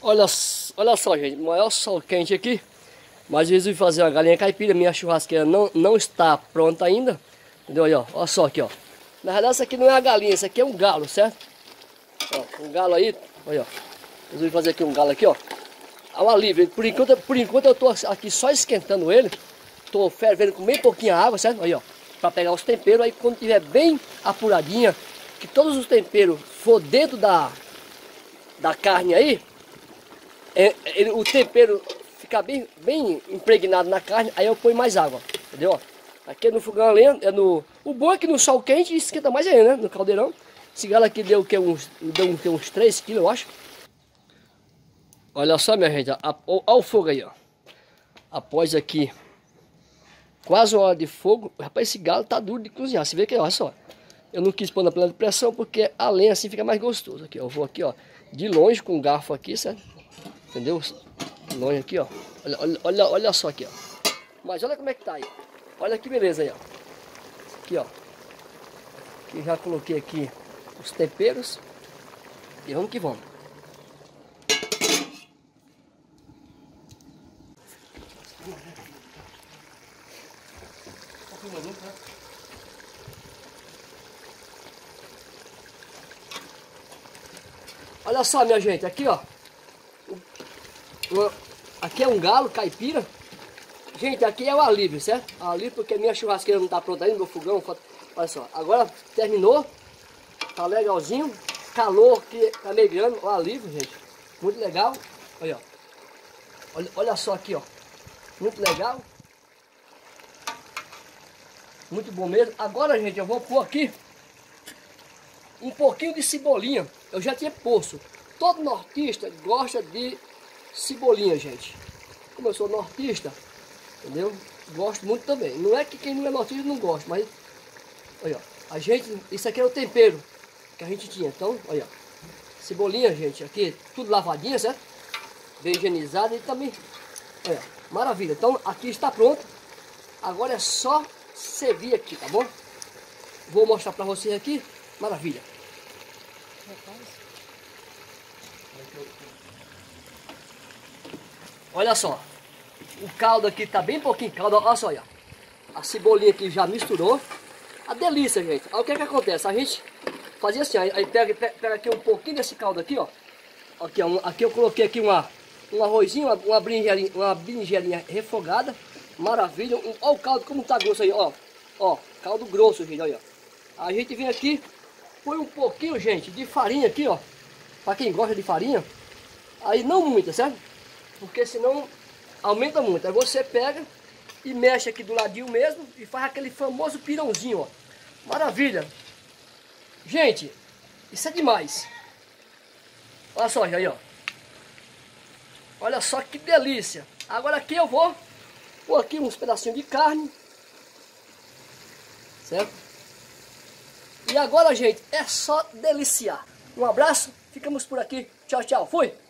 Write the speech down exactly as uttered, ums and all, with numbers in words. Olha, olha só, gente, o maior sol quente aqui. Mas eu resolvi fazer uma galinha caipira. Minha churrasqueira não, não está pronta ainda. Entendeu? Olha, olha só aqui, ó. Na verdade, isso aqui não é uma galinha, isso aqui é um galo, certo? Ó, um galo aí, olha, ó. Resolvi fazer aqui um galo aqui, ó. Ao alívio, por enquanto, por enquanto eu tô aqui só esquentando ele. Tô fervendo com bem pouquinha água, certo? Aí, ó, pra pegar os temperos. Aí quando tiver bem apuradinha, que todos os temperos for dentro da, da carne aí, é, ele, o tempero ficar bem, bem impregnado na carne, aí eu ponho mais água, entendeu? Aqui é no fogão a lenha, é no... O bom é que no sol quente esquenta mais ainda, né? No caldeirão. Esse galo aqui deu o que? Uns, deu um, que, uns três quilos, eu acho. Olha só, minha gente, olha o fogo aí, ó. Após aqui quase uma hora de fogo, rapaz, esse galo tá duro de cozinhar. Você vê que, olha só, eu não quis pôr na panela de pressão porque a lenha assim fica mais gostoso. Aqui, ó, eu vou aqui, ó, de longe com o garfo aqui, certo? Entendeu? De longe aqui, ó. Olha, olha, olha, olha só aqui, ó. Mas olha como é que tá aí. Olha que beleza aí, ó. Aqui, ó. Aqui já coloquei aqui os temperos. E vamos que vamos. Olha só, minha gente, aqui, ó. Aqui é um galo caipira. Gente, aqui é o alívio, certo? Alívio porque minha churrasqueira não tá pronta ainda, meu fogão. Olha só, agora terminou. Tá legalzinho. Calor que tá migrando. O alívio, gente. Muito legal. Olha, ó. Olha, olha só aqui, ó. Muito legal. Muito bom mesmo. Agora, gente, eu vou pôr aqui um pouquinho de cebolinha. Eu já tinha posto. Todo nortista gosta de cebolinha, gente. Como eu sou nortista, entendeu? Gosto muito também. Não é que quem não é nortista não gosta, mas... Olha, ó. A gente... Isso aqui é o tempero que a gente tinha. Então, olha, ó. Cebolinha, gente, aqui, tudo lavadinha, certo? Bem higienizada e também... Olha, maravilha. Então, aqui está pronto. Agora é só servir aqui, tá bom? Vou mostrar pra vocês aqui. Maravilha. Olha só, o caldo aqui tá bem pouquinho caldo, olha só, olha. A cebolinha aqui já misturou. A delícia, gente. Olha o que é que acontece, a gente fazia assim, aí pega, pega aqui um pouquinho desse caldo aqui, ó. Aqui, ó, aqui eu coloquei aqui uma, um arrozinho, uma, uma, berinjelinha, uma berinjelinha refogada. Maravilha, um, olha o caldo como tá grosso aí, ó. Ó, caldo grosso, gente, olha. A gente vem aqui, põe um pouquinho, gente, de farinha aqui, ó. Pra quem gosta de farinha, aí não muita, certo? Porque senão aumenta muito. Aí você pega e mexe aqui do ladinho mesmo e faz aquele famoso pirãozinho, ó. Maravilha! Gente, isso é demais. Olha só, aí, ó. Olha só que delícia. Agora aqui eu vou pôr aqui uns pedacinhos de carne. Certo? E agora, gente, é só deliciar. Um abraço, ficamos por aqui. Tchau, tchau. Fui!